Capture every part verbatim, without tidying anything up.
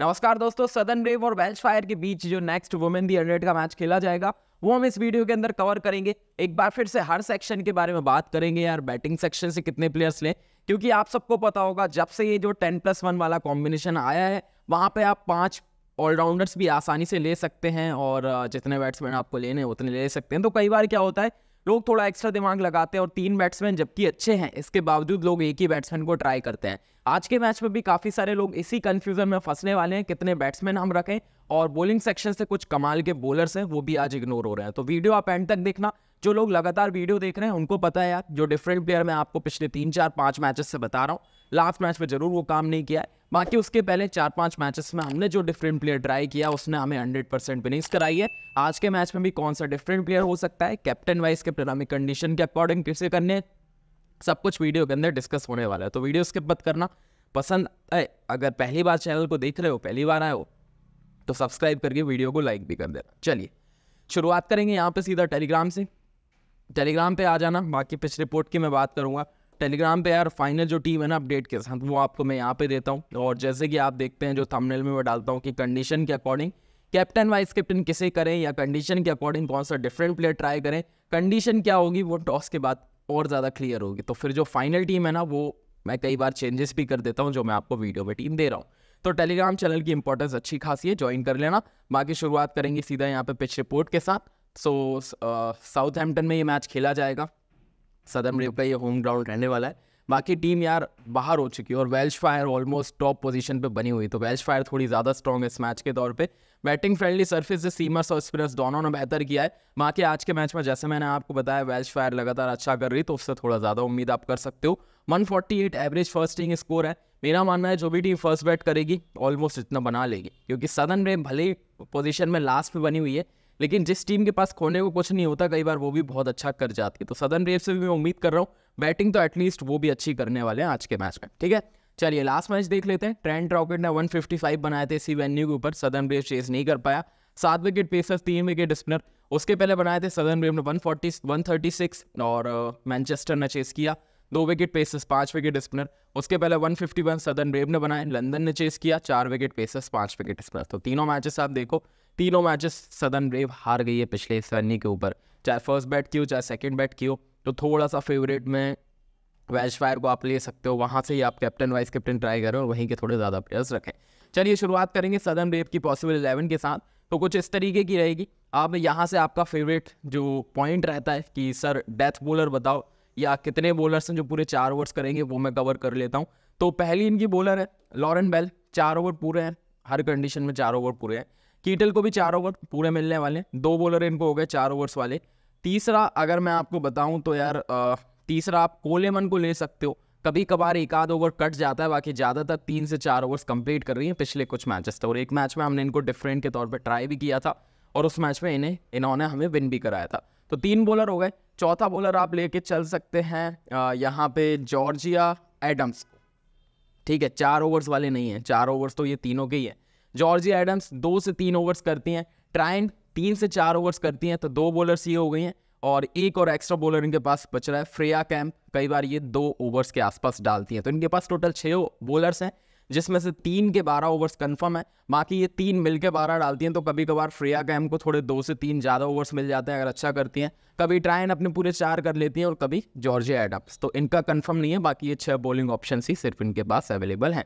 नमस्कार दोस्तों, Southern Brave और वेल्श फायर के बीच जो नेक्स्ट वुमेन दी हंड्रेड का मैच खेला जाएगा वो हम इस वीडियो के अंदर कवर करेंगे। एक बार फिर से हर सेक्शन के बारे में बात करेंगे यार, बैटिंग सेक्शन से कितने प्लेयर्स लें, क्योंकि आप सबको पता होगा जब से ये जो टेन प्लस वन वाला कॉम्बिनेशन आया है वहाँ पे आप पाँच ऑलराउंडर्स भी आसानी से ले सकते हैं और जितने बैट्समैन आपको लेने उतने ले सकते हैं। तो कई बार क्या होता है, लोग थोड़ा एक्स्ट्रा दिमाग लगाते हैं और तीन बैट्समैन जबकि अच्छे हैं इसके बावजूद लोग एक ही बैट्समैन को ट्राई करते हैं। आज के मैच में भी काफ़ी सारे लोग इसी कन्फ्यूजन में फंसने वाले हैं, कितने बैट्समैन हम रखें, और बॉलिंग सेक्शन से कुछ कमाल के बॉलर्स हैं वो भी आज इग्नोर हो रहे हैं। तो वीडियो आप एंड तक देखना। जो लोग लगातार वीडियो देख रहे हैं उनको पता है यार, जो डिफरेंट प्लेयर मैं आपको पिछले तीन चार पाँच मैचेस से बता रहा हूँ, लास्ट मैच में जरूर वो काम नहीं किया है, बाकी उसके पहले चार पांच मैचेस में हमने जो डिफरेंट प्लेयर ट्राई किया उसने हमें हंड्रेड परसेंट विनिंग्स कराई है। आज के मैच में भी कौन सा डिफरेंट प्लेयर हो सकता है, कैप्टन वाइज के प्लेयर कंडीशन के अकॉर्डिंग किसे करने, सब कुछ वीडियो के अंदर डिस्कस होने वाला है। तो वीडियो स्किप मत करना। पसंद आए, अगर पहली बार चैनल को देख रहे हो, पहली बार आए हो तो सब्सक्राइब करके वीडियो को लाइक भी कर देना। चलिए शुरुआत करेंगे यहाँ पर सीधा टेलीग्राम से। टेलीग्राम पर आ जाना, बाकी पिच रिपोर्ट की मैं बात करूँगा। टेलीग्राम पे यार फाइनल जो टीम है ना अपडेट के साथ वो आपको मैं यहाँ पे देता हूँ, और जैसे कि आप देखते हैं जो थंबनेल में मैं डालता हूँ कि कंडीशन के अकॉर्डिंग कैप्टन वाइस कैप्टन किसे करें या कंडीशन के अकॉर्डिंग कौन सा डिफरेंट प्लेयर ट्राई करें। कंडीशन क्या होगी वो टॉस के बाद और ज़्यादा क्लियर होगी, तो फिर जो फाइनल टीम है ना वो मैं कई बार चेंजेस भी कर देता हूँ जो मैं आपको वीडियो में टीम दे रहा हूँ। तो टेलीग्राम चैनल की इंपॉर्टेंस अच्छी खासी है, ज्वाइन कर लेना। बाकी शुरुआत करेंगे सीधा यहाँ पर पिच रिपोर्ट के साथ। सो साउथहैम्पटन में ये मैच खेला जाएगा, सदर्न ब्रेव का ये होम ग्राउंड रहने वाला है। बाकी टीम यार बाहर हो चुकी है और Welsh Fire almost top position पे बनी हुई, तो वेल्श फायर थोड़ी ज़्यादा स्ट्रॉन्ग है इस मैच के तौर पे। बैटिंग फ्रेंडली सरफेस से सीमर्स और स्पिनर्स दोनों ने बेहतर किया है। बाकी आज के मैच में जैसे मैंने आपको बताया वेल्श फायर लगातार अच्छा कर रही, तो उससे थोड़ा ज़्यादा उम्मीद आप कर सकते हो। One forty eight average first inning score है। मेरा मानना है जो भी टीम फर्स्ट बैट करेगी ऑलमोस्ट इतना बना लेगी, क्योंकि सदर्न ब्रेव भले पोजीशन में लास्ट में बनी हुई है लेकिन जिस टीम के पास खोने को कुछ नहीं होता कई बार वो भी बहुत अच्छा कर जाती है। तो सदर्न ब्रेव से भी मैं उम्मीद कर रहा हूँ बैटिंग तो एटलीस्ट वो भी अच्छी करने वाले हैं आज के मैच में। ठीक है, चलिए लास्ट मैच देख लेते हैं। ट्रेंट रॉकेट ने वन फिफ्टी फाइव बनाए थे इसी वेन्यू के ऊपर, सदर्न ब्रेव चेज नहीं कर पाया। सात विकेट पेसर्स, तीन विकेट स्पिनर। उसके पहले बनाए थे सदर्न ब्रेव ने one forty one thirty six, और मैनचेस्टर ने चेस किया, दो विकेट पेसर्स, पाँच विकेट स्पिनर। उसके पहले one fifty one Southern Brave ने बनाए, लंदन ने चेस किया, चार विकेट पेसर्स, पाँच विकेट स्पिनर। तो तीनों मैचेस आप देखो, तीनों मैचेस सदर्न ब्रेव हार गई है पिछले सन्नी के ऊपर, चाहे फर्स्ट बैट की हो चाहे सेकंड बैट की हो। तो थोड़ा सा फेवरेट में वेल्श फायर को आप ले सकते हो, वहाँ से ही आप कैप्टन वाइस कैप्टन ट्राई करें और वहीं के थोड़े ज़्यादा प्लेयर्स रखें। चलिए शुरुआत करेंगे सदर्न ब्रेव की पॉसिबल इलेवन के साथ, तो कुछ इस तरीके की रहेगी। आप यहाँ से आपका फेवरेट जो पॉइंट रहता है कि सर डेथ बॉलर बताओ या कितने बॉलर्स हैं जो पूरे चार ओवर्स करेंगे वो मैं कवर कर लेता हूँ। तो पहली इनकी बॉलर है लॉरेन बेल, चार ओवर पूरे हैं, हर कंडीशन में चार ओवर पूरे हैं। कीटल को भी चार ओवर पूरे मिलने वाले, दो बॉलर इनको हो गए चार ओवर्स वाले। तीसरा अगर मैं आपको बताऊं तो यार आ, तीसरा आप कोलेमन को ले सकते हो, कभी कभार एक आध ओवर कट जाता है, बाकी ज़्यादातर तीन से चार ओवर्स कंप्लीट कर रही हैं पिछले कुछ मैचेस से। और एक मैच में हमने इनको डिफरेंट के तौर पर ट्राई भी किया था और उस मैच में इन्हें इन्होंने हमें विन भी कराया था, तो तीन बॉलर हो गए। चौथा बॉलर आप लेके चल सकते हैं यहाँ पे जॉर्जिया एडम्स को, ठीक है, चार ओवर्स वाले नहीं हैं, चार ओवर्स तो ये तीनों के ही हैं। जॉर्जिया एडम्स दो से तीन ओवर्स करती हैं, ट्रायंट तीन से चार ओवर्स करती हैं, तो दो बॉलर्स ये हो गई हैं और एक और एक्स्ट्रा बॉलर इनके पास बच रहा है फ्रेया कैम्प, कई बार ये दो ओवर्स के आसपास डालती हैं। तो इनके पास टोटल छः बॉलर्स हैं जिसमें से तीन के बारह ओवर्स कंफर्म है, बाकी ये तीन मिलके बारह डालती हैं। तो कभी कभार फ्रेया कैम्प को थोड़े दो से तीन ज़्यादा ओवर्स मिल जाते हैं अगर अच्छा करती हैं, कभी ट्रायन अपने पूरे चार कर लेती हैं, और कभी जॉर्जिया एडम्स। तो इनका कन्फर्म नहीं है, बाकी ये छः बॉलिंग ऑप्शन ही सिर्फ इनके पास अवेलेबल हैं।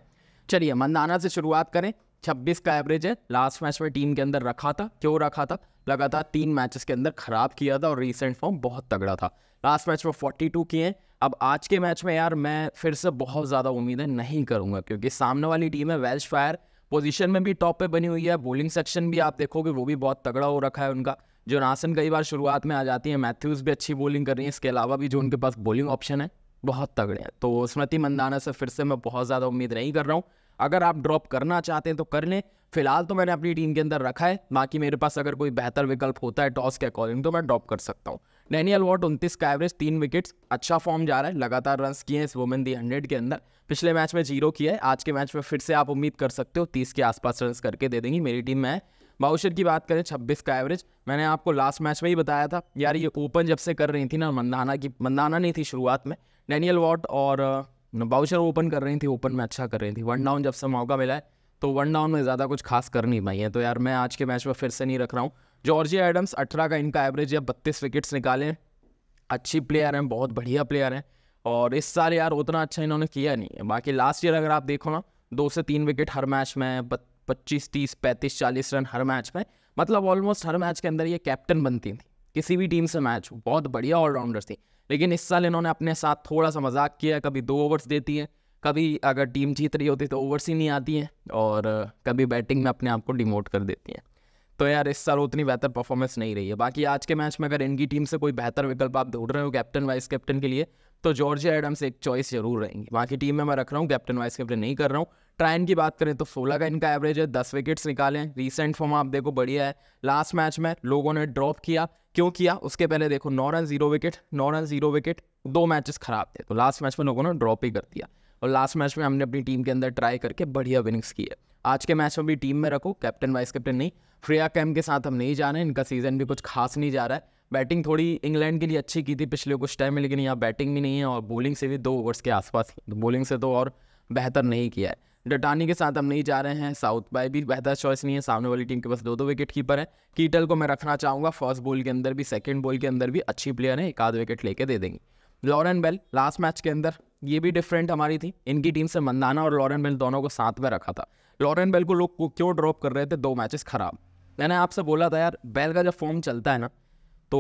चलिए मंदाना से शुरुआत करें, छब्बीस का एवरेज है, लास्ट मैच में टीम के अंदर रखा था, क्यों रखा था, लगातार तीन मैचेस के अंदर ख़राब किया था और रीसेंट फॉर्म बहुत तगड़ा था, लास्ट मैच में बयालीस किए हैं। अब आज के मैच में यार मैं फिर से बहुत ज़्यादा उम्मीदें नहीं करूँगा, क्योंकि सामने वाली टीम है वेल्श फायर, पोजीशन में भी टॉप पे बनी हुई है, बॉलिंग सेक्शन भी आप देखोगे वो भी बहुत तगड़ा हो रखा है उनका। जो नासन कई बार शुरुआत में आ जाती है, मैथ्यूज़ भी अच्छी बॉलिंग कर रही है, इसके अलावा भी जो उनके पास बॉलिंग ऑप्शन है बहुत तगड़े हैं। तो स्मृति मंदाना से फिर से मैं बहुत ज़्यादा उम्मीद नहीं कर रहा हूँ, अगर आप ड्रॉप करना चाहते हैं तो कर लें, फिलहाल तो मैंने अपनी टीम के अंदर रखा है, बाकी मेरे पास अगर कोई बेहतर विकल्प होता है टॉस के अकॉर्डिंग तो मैं ड्रॉप कर सकता हूँ। डैनियल वॉट उनतीस का एवरेज, तीन विकेट्स, अच्छा फॉर्म जा रहा है, लगातार रन्स किए हैं इस वुमेन दी हंड्रेड के अंदर, पिछले मैच में जीरो किया है, आज के मैच में फिर से आप उम्मीद कर सकते हो तीस के आसपास रन्स करके दे देंगी, मेरी टीम में है। बाउशर की बात करें, छब्बीस का एवरेज, मैंने आपको लास्ट मैच में ही बताया था यार ये ओपन जब से कर रही थी ना मंदाना की, मंदाना नहीं थी शुरुआत में, डैनियल वॉट और बाउशर ओपन कर रही थी, ओपन में अच्छा कर रही थी, वन डाउन जब से मौका मिला है तो वन डाउन में ज़्यादा कुछ खास कर नहीं पाई है। तो यार मैं आज के मैच में फिर से नहीं रख रहा हूँ। जॉर्जिया एडम्स अठारह का इनका एवरेज है, बत्तीस विकेट्स निकाले, अच्छी प्लेयर हैं, बहुत बढ़िया प्लेयर हैं, और इस साल यार उतना अच्छा इन्होंने किया नहीं है। बाकी लास्ट ईयर अगर आप देखो ना, दो से तीन विकेट हर मैच में, पच्चीस तीस पैंतीस चालीस रन हर मैच में, मतलब ऑलमोस्ट हर मैच के अंदर ये कैप्टन बनती थी किसी भी टीम से मैच, बहुत बढ़िया ऑलराउंडर थी। लेकिन इस साल इन्होंने अपने साथ थोड़ा सा मजाक किया, कभी दो ओवर्स देती है, कभी अगर टीम जीत रही होती तो ओवर्स ही नहीं आती है, और कभी बैटिंग में अपने आप को डिमोट कर देती है। तो यार इस साल उतनी बेहतर परफॉर्मेंस नहीं रही है। बाकी आज के मैच में अगर इनकी टीम से कोई बेहतर विकल्प आप ढूंढ रहे हो कैप्टन वाइस कैप्टन के लिए, तो जॉर्जिया एडम्स एक चॉइस जरूर रहेंगी। बाकी टीम में मैं रख रहा हूँ, कैप्टन वाइस कैप्टन नहीं कर रहा हूँ। ट्रायन की बात करें तो सोलह का इनका एवरेज है, दस विकेट्स निकाले, रिसेंट फॉर्म आप देखो बढ़िया है। लास्ट मैच में लोगों ने ड्रॉप किया, क्यों किया उसके पहले देखो, नौ रन जीरो विकेट, नौ रन जीरो विकेट, दो मैचेस खराब थे, तो लास्ट मैच में लोगों ने ड्रॉप ही कर दिया। और लास्ट मैच में हमने अपनी टीम के अंदर ट्राई करके बढ़िया विनिंग्स की है। आज के मैच में भी टीम में रखो, कैप्टन वाइस कैप्टन नहीं। फ्रिया कैम के साथ हम नहीं जा रहे हैं, इनका सीजन भी कुछ खास नहीं जा रहा है। बैटिंग थोड़ी इंग्लैंड के लिए अच्छी की थी पिछले कुछ टाइम में, लेकिन यहाँ बैटिंग भी नहीं है, और बॉलिंग से भी दो ओवर्स के आसपास, तो बॉलिंग से तो और बेहतर नहीं किया है। डटानी के साथ हम नहीं जा रहे हैं, साउथ बाई भी बेहतर चॉइस नहीं है, सामने वाली टीम के पास दो दो विकेट कीपर है। कीटल को मैं रखना चाहूँगा, फर्स्ट बॉल के अंदर भी सेकेंड बॉल के अंदर भी अच्छी प्लेयर है, एक आध विकेट लेके दे देंगे। लॉरेन बेल लास्ट मैच के अंदर, ये भी डिफरेंट हमारी थी, इनकी टीम से मंदाना और लॉरेन बेल दोनों को साथ में रखा था। लॉरेन बेल को लोग क्यों ड्रॉप कर रहे थे, दो मैचेस खराब। मैंने आपसे बोला था यार बेल का जब फॉर्म चलता है ना तो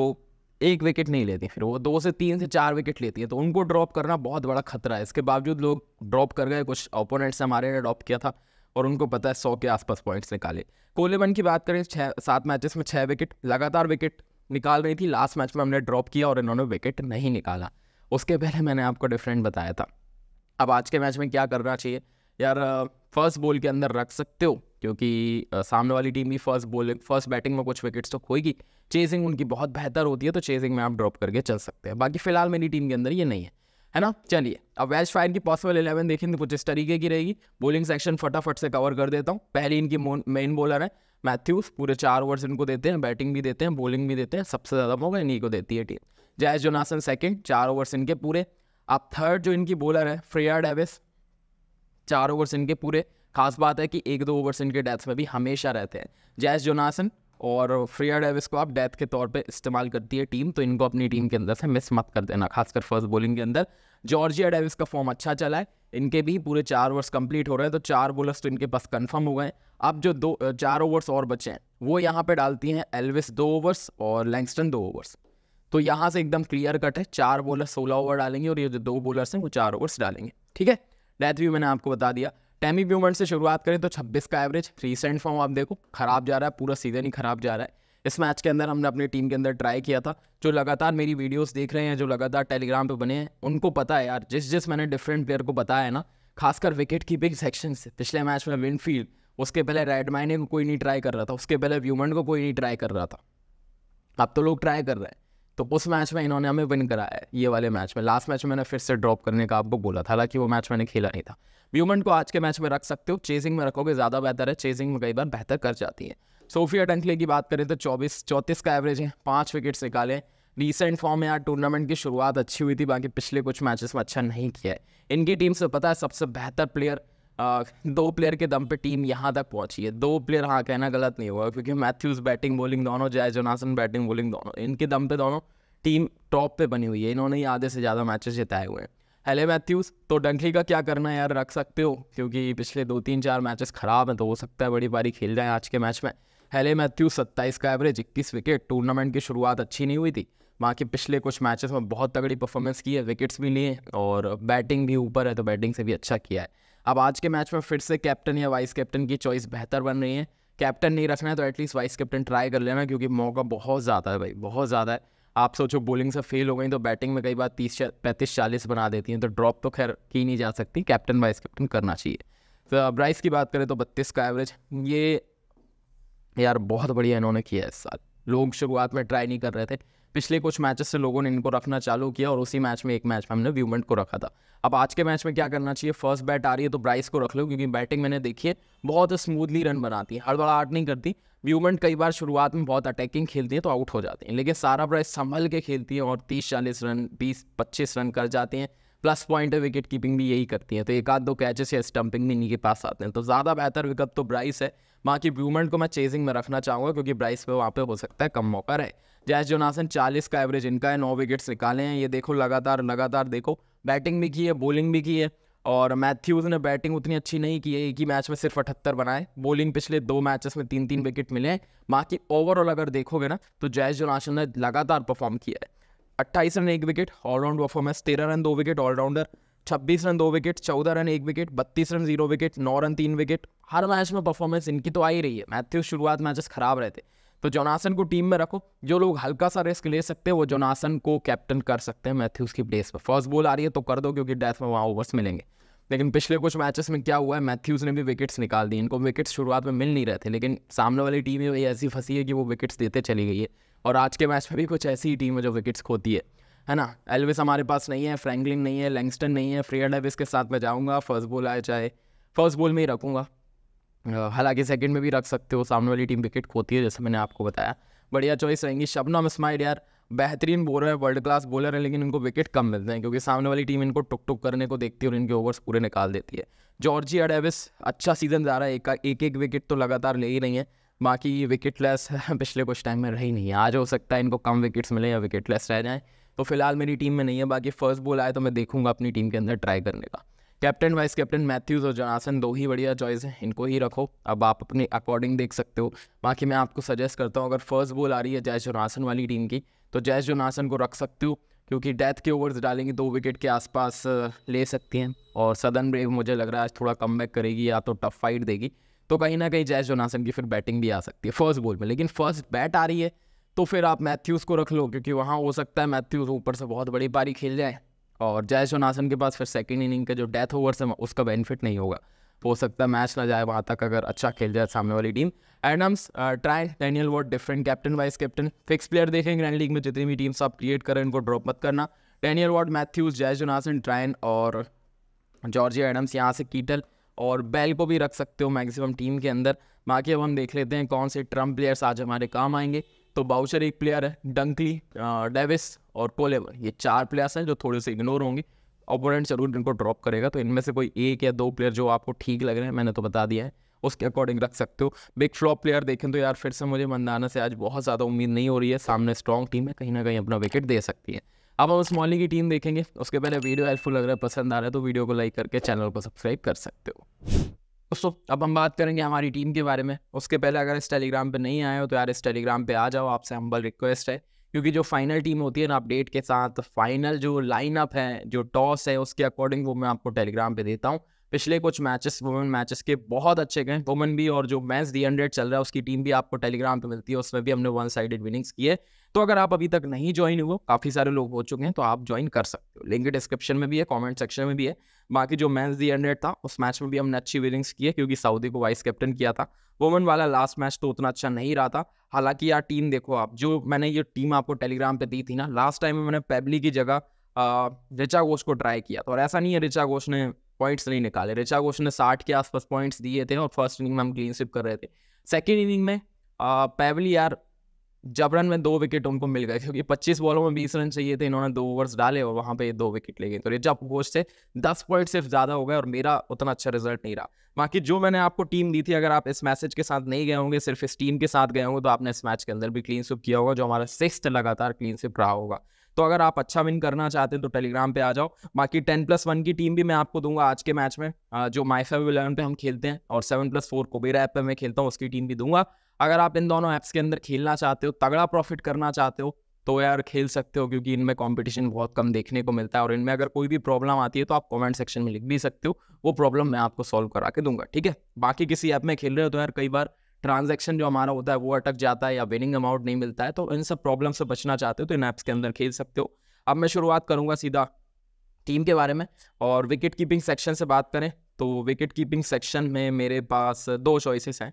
एक विकेट नहीं लेती, फिर वो दो से तीन से चार विकेट लेती है, तो उनको ड्रॉप करना बहुत बड़ा खतरा है। इसके बावजूद लोग ड्रॉप कर गए, कुछ ओपोनेंट्स हमारे ने ड्रॉप किया था और उनको पता है सौ के आसपास पॉइंट्स निकाले। कोलेबन की बात करें, छः सात मैचेस में छः विकेट, लगातार विकेट निकाल रही थी, लास्ट मैच में हमने ड्रॉप किया और इन्होंने विकेट नहीं निकाला। उसके पहले मैंने आपको डिफरेंट बताया था। अब आज के मैच में क्या करना चाहिए यार, फर्स्ट बॉल के अंदर रख सकते हो, क्योंकि सामने वाली टीम भी फर्स्ट बॉलिंग फर्स्ट बैटिंग में कुछ विकेट्स तो खोएगी, चेजिंग उनकी बहुत बेहतर होती है, तो चेजिंग में आप ड्रॉप करके चल सकते हैं। बाकी फिलहाल मेरी टीम के अंदर ये नहीं है, है ना। चलिए अब वेल्श फायर की पॉसिबल इलेवन देखेंगे, कुछ इस तरीके की रहेगी। बॉलिंग सेक्शन फटाफट से कवर कर देता हूँ। पहली इनकी मेन बॉलर है मैथ्यूस, पूरे चार ओवर्स इनको देते हैं, बैटिंग भी देते हैं बॉलिंग भी देते हैं, सबसे ज़्यादा मौका इन्हीं को देती है टीम। जैस जोनासन सेकंड, चार ओवर्स इनके पूरे। अब थर्ड जो इनकी बॉलर है फ्रिया डेविस, चार ओवर्स इनके पूरे। खास बात है कि एक दो ओवर्स इनके डेथ में भी हमेशा रहते हैं। जैस जोनासन और फ्रिया डेविस को आप डेथ के तौर पे इस्तेमाल करती है टीम, तो इनको अपनी टीम के अंदर से मिस मत कर देना, खासकर फर्स्ट बॉलिंग के अंदर। जॉर्जिया डेविस का फॉर्म अच्छा चला है, इनके भी पूरे चार ओवर्स कंप्लीट हो रहे हैं, तो चार बॉलर्स तो इनके पास कंफर्म हो गए। अब जो दो चार ओवर्स और बचे हैं वो यहाँ पे डालती हैं एल्विस दो ओवर्स और लैंगस्टन दो ओवर्स, तो यहाँ से एकदम क्लियर कट है। चार बॉलर्स सोलह ओवर डालेंगे और ये जो दो बॉलर्स हैं वो चार ओवर्स डालेंगे, ठीक है। डेथ भी मैंने आपको बता दिया। टैमी ब्यूमन से शुरुआत करें तो छब्बीस का एवरेज, रीसेंट फॉर्म आप देखो खराब जा रहा है, पूरा सीजन ही खराब जा रहा है। इस मैच के अंदर हमने अपनी टीम के अंदर ट्राई किया था। जो लगातार मेरी वीडियोस देख रहे हैं, जो लगातार टेलीग्राम पे बने हैं, उनको पता है यार जिस जिस मैंने डिफरेंट प्लेयर को बताया है ना, खासकर विकेट कीपिंग सेक्शन से, पिछले मैच में विनफील्ड, उसके पहले रेडमाइने को कोई नहीं ट्राई कर रहा था, उसके पहले ब्यूमन को कोई नहीं ट्राई कर रहा था, अब तो लोग ट्राई कर रहे हैं। तो उस मैच में इन्होंने हमें विन कराया है, ये वाले मैच में। लास्ट मैच में मैंने फिर से ड्रॉप करने का आपको बोला था, हालांकि वो मैच मैंने खेला नहीं था। ब्यूमन को आज के मैच में रख सकते हो, चेजिंग में रखोगे ज़्यादा बेहतर है, चेजिंग में कई बार बेहतर कर जाती है। सोफिया डंकले की बात करें तो चौबीस चौंतीस का एवरेज है, पाँच विकेट्स निकाले, रीसेंट फॉर्म में यार टूर्नामेंट की शुरुआत अच्छी हुई थी, बाकी पिछले कुछ मैचेस में अच्छा नहीं किया है। इनकी टीम से पता है सबसे बेहतर प्लेयर, आ, दो प्लेयर के दम पे टीम यहाँ तक पहुँची है। दो प्लेयर, हाँ कहना गलत नहीं हुआ, क्योंकि मैथ्यूज़ बैटिंग बॉलिंग दोनों, जय जोनासन बैटिंग बॉलिंग दोनों, इनके दम पे दोनों टीम टॉप पे बनी हुई है, इन्होंने ही आधे से ज़्यादा मैचेस जिताए हुए हैं। हेले मैथ्यूज़ तो डंकली का क्या करना है यार, रख सकते हो, क्योंकि पिछले दो तीन चार मैचेस खराब हैं, तो हो सकता है बड़ी पारी खेल जाए आज के मैच में। हेले मैथ्यूज़ सत्ताईस का एवरेज, इक्कीस विकेट, टूर्नामेंट की शुरुआत अच्छी नहीं हुई थी, बाकी पिछले कुछ मैचेस में बहुत तगड़ी परफॉर्मेंस की है, विकेट्स भी लिए और बैटिंग भी ऊपर है, तो बैटिंग से भी अच्छा किया है। अब आज के मैच में फिर से कैप्टन या वाइस कैप्टन की चॉइस बेहतर बन रही है। कैप्टन नहीं रखना है तो एटलीस्ट वाइस कैप्टन ट्राई कर लेना, क्योंकि मौका बहुत ज़्यादा है भाई, बहुत ज़्यादा है। आप सोचो बॉलिंग से फेल हो गई तो बैटिंग में कई बार तीस पैंतीस चालीस बना देती हैं, तो ड्रॉप तो खैर की नहीं जा सकती, कैप्टन वाइस कैप्टन करना चाहिए। तो ब्राइस की बात करें तो बत्तीस का एवरेज, ये यार बहुत बढ़िया इन्होंने किया है इस साल। लोग शुरुआत में ट्राई नहीं कर रहे थे, पिछले कुछ मैचेस से लोगों ने इनको रखना चालू किया और उसी मैच में एक मैच में हमने व्यूमेंट को रखा था। अब आज के मैच में क्या करना चाहिए, फर्स्ट बैट आ रही है तो ब्राइस को रख लो, क्योंकि बैटिंग मैंने देखी है बहुत स्मूथली रन बनाती है, हड़बड़ाहट नहीं करती। व्यूमेंट कई बार शुरुआत में बहुत अटैकिंग खेलती है तो आउट हो जाती है, लेकिन सारा ब्राइस संभल के खेलती है और तीस चालीस रन, बीस पच्चीस रन कर जाते हैं। प्लस पॉइंट है, विकेट कीपिंग भी यही करती है, तो एक आध दो कैचेस या स्टंपिंग भी इन्हीं के पास आते हैं। तो ज़्यादा बेहतर विकल्प तो ब्राइस है, बाकी ब्रूमेंट को मैं चेजिंग में रखना चाहूँगा क्योंकि ब्राइस पे वहाँ पे हो सकता है कम मौका रहे। जैस जोनासन चालीस का एवरेज इनका है, नौ विकेट्स निकाले हैं, ये देखो लगातार लगातार देखो, बैटिंग भी की है बॉलिंग भी की है। और मैथ्यूज़ ने बैटिंग उतनी अच्छी नहीं की है, एक ही मैच में सिर्फ अठहत्तर बनाए, बॉलिंग पिछले दो मैचेस में तीन तीन विकेट मिले हैं। बाकी ओवरऑल अगर देखोगे ना तो जैस जोनासन ने लगातार परफॉर्म किया है, अट्ठाईस रन एक विकेट ऑलराउंड परफॉर्मेंस, तेरह रन दो विकेट ऑलराउंडर, छब्बीस रन दो विकेट, चौदह रन एक विकेट, बत्तीस रन जीरो विकेट, नौ रन तीन विकेट। हर मैच में परफॉर्मेंस इनकी तो आ ही रही है। मैथ्यूज शुरुआत मैचेस खराब रहते, तो जोनासन को टीम में रखो, जो लोग हल्का सा रिस्क ले सकते हैं वो जोनासन को कैप्टन कर सकते हैं मैथ्यूज की प्लेस पर। फर्स्ट बॉल आ रही है तो कर दो क्योंकि डेथ में वहाँ ओवर्स मिलेंगे। लेकिन पिछले कुछ मैचेस में क्या हुआ है, मैथ्यूज़ ने भी विकेट्स निकाल दी, इनको विकेट्स शुरुआत में मिल नहीं रहे थे लेकिन सामने वाली टीम ये ऐसी फंसी है कि वो विकेट्स देते चली गई है। और आज के मैच में भी कुछ ऐसी ही टीम है जो विकेट्स खोती है, है ना। एल्विस हमारे पास नहीं है, फ्रैंकलिन नहीं है, लैंगस्टन नहीं है, फ्रियर डेविस के साथ मैं जाऊँगा। फर्स्ट बॉल आए चाहे फर्स्ट बॉल में ही रखूँगा, हालांकि सेकेंड में भी रख सकते हो, सामने वाली टीम विकेट खोती है जैसे मैंने आपको बताया। बढ़िया चॉइस रहेंगी। शबनम इस्माइल यार बेहतरीन बॉलर है, वर्ल्ड क्लास बॉलर है, लेकिन इनको विकेट कम मिलते हैं क्योंकि सामने वाली टीम इनको टुक टुक करने को देखती है और इनके ओवर्स पूरे निकाल देती है। जॉर्जिया डेविस अच्छा सीजन जा रहा है, एक एक, एक विकेट तो लगातार ले ही रही है, बाकी विकेटलेस पिछले कुछ टाइम में रही नहीं है। आज हो सकता है इनको कम विकेट्स मिले या विकेटलेस रह जाएँ, तो फिलहाल मेरी टीम में नहीं है। बाकी फर्स्ट बॉल आए तो मैं देखूँगा अपनी टीम के अंदर ट्राई करने का। कैप्टन वाइस कैप्टन मैथ्यूज़ और जोनासन दो ही बढ़िया चॉइस हैं, इनको ही रखो, अब आप अपने अकॉर्डिंग देख सकते हो। बाकी मैं आपको सजेस्ट करता हूँ अगर फर्स्ट बॉल आ रही है जैस जोनासन वाली टीम की तो जैस जोनासन को रख सकते हो क्योंकि डेथ के ओवर्स डालेंगे, दो विकेट के आसपास ले सकती हैं। और सदर्न ब्रेव मुझे लग रहा है आज थोड़ा कम बैक करेगी या तो टफ फाइट देगी, तो कहीं ना कहीं जैस जोनासन की फिर बैटिंग भी आ सकती है फर्स्ट बॉल में। लेकिन फर्स्ट बैट आ रही है तो फिर आप मैथ्यूज़ को रख लो क्योंकि वहाँ हो सकता है मैथ्यूज़ ऊपर से बहुत बड़ी पारी खेल जाए और जैस जोनासन के पास फिर सेकंड इनिंग का जो डेथ ओवर्स है उसका बेनिफिट नहीं होगा। हो सकता है मैच ना जाए वहाँ तक अगर अच्छा खेल जाए सामने वाली team. Adams try Danielle Wyatt different captain vice captain fix player देखें, ग्रैंड लीग में जितनी भी टीम्स आप क्रिएट करें इनको ड्रॉप मत करना। Danielle Wyatt, Matthews, Jess Jonassen, Tryon और जॉर्जिया एडम्स, यहाँ से कीटल और बेल को भी रख सकते हो मैक्सिमम टीम के अंदर। बाकी अब हम देख लेते हैं कौन से ट्रम्प प्लेयर्स आज हमारे काम आएंगे। तो बाउचर एक प्लेयर है, डंकली, डेविस और कोलेवर, ये चार प्लेयर्स हैं जो थोड़े से इग्नोर होंगे, ओपोनेंट जरूर इनको ड्रॉप करेगा। तो इनमें से कोई एक या दो प्लेयर जो आपको ठीक लग रहे हैं, मैंने तो बता दिया है, उसके अकॉर्डिंग रख सकते हो। बिग फ्लॉप प्लेयर देखें तो यार फिर से मुझे मंदाना से आज बहुत ज़्यादा उम्मीद नहीं हो रही है, सामने स्ट्रॉन्ग टीम है, कहीं ना कहीं अपना विकेट दे सकती है। अब हम स्मॉली की टीम देखेंगे, उसके पहले वीडियो हेल्पफुल लग रहा है, पसंद आ रहा है तो वीडियो को लाइक करके चैनल को सब्सक्राइब कर सकते हो। दोस्तों अब हम बात करेंगे हमारी टीम के बारे में। उसके पहले अगर इस टेलीग्राम पे नहीं आए हो तो यार इस टेलीग्राम पे आ जाओ, आपसे हम्बल रिक्वेस्ट है क्योंकि जो फाइनल टीम होती है ना अपडेट के साथ, फाइनल जो लाइनअप है जो टॉस है उसके अकॉर्डिंग वो मैं आपको टेलीग्राम पे देता हूँ। पिछले कुछ मैचेस वुमेन मैचेस के बहुत अच्छे गए, वुमेन भी, और जो मैच दी हंड्रेड चल रहा है उसकी टीम भी आपको टेलीग्राम पे मिलती है, उसमें भी हमने वन साइडेड विनिंग्स की है। तो अगर आप अभी तक नहीं ज्वाइन हुए, काफ़ी सारे लोग हो चुके हैं, तो आप ज्वाइन कर सकते हो, लिंक डिस्क्रिप्शन में भी है, कमेंट सेक्शन में भी है। बाकी जो मैच दी हंड्रेड था उस मैच में भी हमने अच्छी विनिंग्स की है क्योंकि सऊदी को वाइस कैप्टन किया था। वुमेन वाला लास्ट मैच तो उतना अच्छा नहीं रहा था, हालांकि यार टीम देखो आप, जो मैंने ये टीम आपको टेलीग्राम पर दी थी ना, लास्ट टाइम में मैंने पेबली की जगह रिचा घोष को ट्राई किया था और ऐसा नहीं है रिचा घोष ने पॉइंट्स नहीं निकाले, रिचा घोष ने साठ के आसपास पॉइंट्स दिए थे और फर्स्ट इनिंग में हम क्लीन स्विप कर रहे थे। सेकेंड इनिंग में पेवली यार जबरन में दो विकेट उनको मिल गए क्योंकि पच्चीस बॉलों में बीस रन चाहिए थे, इन्होंने दो ओवर्स डाले और वहाँ पे ये दो विकेट ले गए, तो रिचा घोष से दस पॉइंट सिर्फ ज़्यादा हो गए और मेरा उतना अच्छा रिजल्ट नहीं रहा। बाकी जो मैंने आपको टीम दी थी, अगर आप इस मैसेज के साथ नहीं गए होंगे, सिर्फ इस टीम के साथ गए होंगे, तो आपने इस मैच के अंदर भी क्लीन स्विप किया होगा, जो हमारा सिक्स्थ लगातार क्लीन स्विप रहा होगा। तो अगर आप अच्छा विन करना चाहते हैं तो टेलीग्राम पे आ जाओ। बाकी टेन प्लस वन की टीम भी मैं आपको दूंगा आज के मैच में, जो माई फैब इलेवन पे हम खेलते हैं, और सेवन प्लस फोर कोबेरा ऐप पे मैं खेलता हूँ, उसकी टीम भी दूंगा। अगर आप इन दोनों ऐप्स के अंदर खेलना चाहते हो, तगड़ा प्रॉफिट करना चाहते हो तो यार खेल सकते हो क्योंकि इनमें कॉम्पिटिशन बहुत कम देखने को मिलता है, और इनमें अगर कोई भी प्रॉब्लम आती है तो आप कमेंट सेक्शन में लिख भी सकते हो, वो प्रॉब्लम मैं आपको सॉल्व करा के दूंगा, ठीक है। बाकी किसी ऐप में खेल रहे हो तो यार कई बार ट्रांजैक्शन जो हमारा होता है वो अटक जाता है या विनिंग अमाउंट नहीं मिलता है, तो इन सब प्रॉब्लम से बचना चाहते हो तो इन ऐप्स के अंदर खेल सकते हो। अब मैं शुरुआत करूंगा सीधा टीम के बारे में, और विकेट कीपिंग सेक्शन से बात करें तो विकेट कीपिंग सेक्शन में मेरे पास दो चॉइसेस हैं,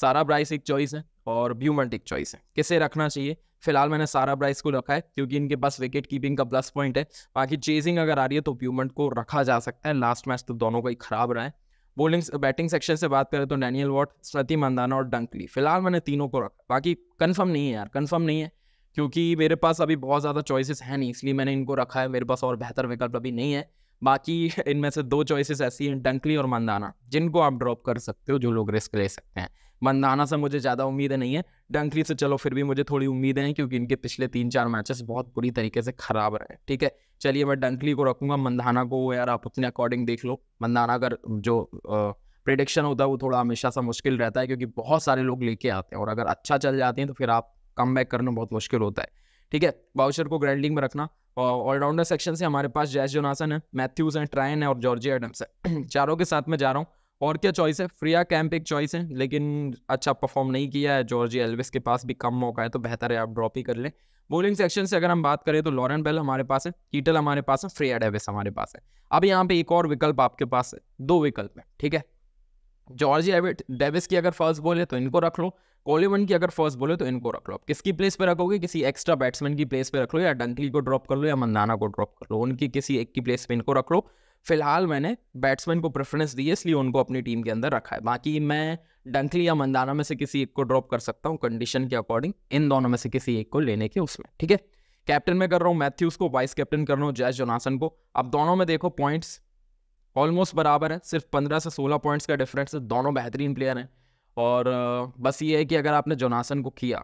सारा ब्राइस एक चॉइस है और ब्यूमेंट एक चॉइस है। किसे रखना चाहिए? फिलहाल मैंने सारा ब्राइस को रखा है क्योंकि इनके पास विकेट कीपिंग का प्लस पॉइंट है। बाकी चेजिंग अगर आ रही है तो ब्यूमेंट को रखा जा सकता है, लास्ट मैच तो दोनों को ही खराब रहा है। बॉलिंग बैटिंग सेक्शन से बात करें तो डैनियल वॉट, स्मृति मंदाना और डंकली, फिलहाल मैंने तीनों को रखा। बाकी कंफर्म नहीं है यार, कंफर्म नहीं है क्योंकि मेरे पास अभी बहुत ज़्यादा चॉइसेस हैं नहीं, इसलिए मैंने इनको रखा है, मेरे पास और बेहतर विकल्प अभी नहीं है। बाकी इनमें से दो चॉइसेस ऐसी हैं, डंकली और मंदाना, जिनको आप ड्रॉप कर सकते हो, जो लोग रिस्क ले सकते हैं। मंदाना से मुझे ज़्यादा उम्मीद नहीं है, डंकली से चलो फिर भी मुझे थोड़ी उम्मीद है क्योंकि इनके पिछले तीन चार मैचेस बहुत बुरी तरीके से ख़राब रहे। ठीक है, चलिए मैं डंकली को रखूँगा, मंदाना को यार आप अपने अकॉर्डिंग देख लो। मंदाना अगर जो प्रेडिक्शन होता है वो थोड़ा हमेशा सा मुश्किल रहता है क्योंकि बहुत सारे लोग लेके आते हैं और अगर अच्छा चल जाते हैं तो फिर आप कम बैक करना बहुत मुश्किल होता है। ठीक है, बाउचर को ग्रैंडलिंग में रखना। और ऑलराउंडर सेक्शन से हमारे पास जैस जोनासन है, मैथ्यूज हैं, ट्रायन है और जॉर्जी एडम्स है। चारों के साथ में जा रहा हूँ। और क्या चॉइस है? फ्रिया कैंप एक चॉइस है लेकिन अच्छा परफॉर्म नहीं किया है। जॉर्जी एल्विस के पास भी कम मौका है तो बेहतर है आप ड्रॉप ही कर लें। बोलिंग सेक्शन से अगर हम बात करें तो लॉरेन बेल हमारे पास है, कीटल हमारे पास है, फ्रिया डेविस हमारे पास है। अब यहाँ पे एक और विकल्प आपके पास है, दो विकल्प है। ठीक है, जॉर्जी डेविस की अगर फर्स्ट बॉल है तो इनको रख लो, कोलिमन की अगर फर्स्ट बॉल है तो इनको रख लो। आप किसकी प्लेस पे रखोगे? किसी एक्स्ट्रा बैट्समैन की प्लेस पे रख लो, या डंकली को ड्रॉप कर लो या मंदाना को ड्रॉप कर लो, उनकी किसी एक की प्लेस पे इनको रख लो। फिलहाल मैंने बैट्समैन को प्रेफरेंस दी है इसलिए उनको अपनी टीम के अंदर रखा है। बाकी मैं डंकली या मंदाना में से किसी एक को ड्रॉप कर सकता हूँ कंडीशन के अकॉर्डिंग, इन दोनों में से किसी एक को लेने के उसमें। ठीक है, कैप्टन में कर रहा हूँ मैथ्यूज को, वाइस कैप्टन कर रहा हूँ जैस जोनासन को। अब दोनों में देखो पॉइंट्स ऑलमोस्ट बराबर है, सिर्फ पंद्रह से सोलह पॉइंट्स का डिफरेंस है। दोनों बेहतरीन प्लेयर हैं और बस ये है कि अगर आपने जोनासन को किया,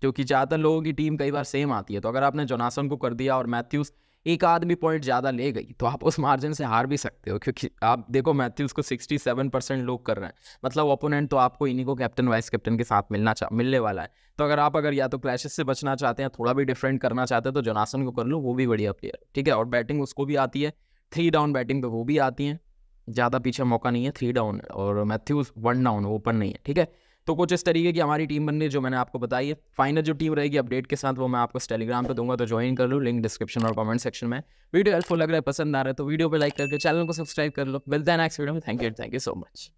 क्योंकि ज़्यादातर लोगों की टीम कई बार सेम आती है, तो अगर आपने जोनासन को कर दिया और मैथ्यूज़ एक आदमी पॉइंट ज़्यादा ले गई तो आप उस मार्जिन से हार भी सकते हो। क्योंकि आप देखो मैथ्यूज़ को सड़सठ परसेंट लोग कर रहे हैं, मतलब ओपोनेंट तो आपको इन्हीं को कैप्टन वाइस कैप्टन के साथ मिलना चा मिलने वाला है। तो अगर आप अगर या तो क्लैशेस से बचना चाहते हैं, थोड़ा भी डिफरेंट करना चाहते हैं तो जोनासन को कर लो, वो भी बढ़िया प्लेयर। ठीक है, और बैटिंग उसको भी आती है, थ्री डाउन बैटिंग पे वो भी आती हैं, ज़्यादा पीछे मौका नहीं है, थ्री डाउन। और मैथ्यूज वन डाउन, ओपन नहीं है। ठीक है, तो कुछ इस तरीके की हमारी टीम बन रही है जो मैंने आपको बताई है। फाइनल जो टीम रहेगी अपडेट के साथ वो मैं आपको टेलीग्राम पे दूंगा, तो ज्वाइन कर लो, लिंक डिस्क्रिप्शन और कमेंट सेक्शन में। वीडियो हेल्पफुल लग रहा है, पसंद आ रहा है तो वीडियो पर लाइक करके चैनल को सब्सक्राइब कर लो। मिलते हैं नेक्स्ट वीडियो में। Thank you thank you so much.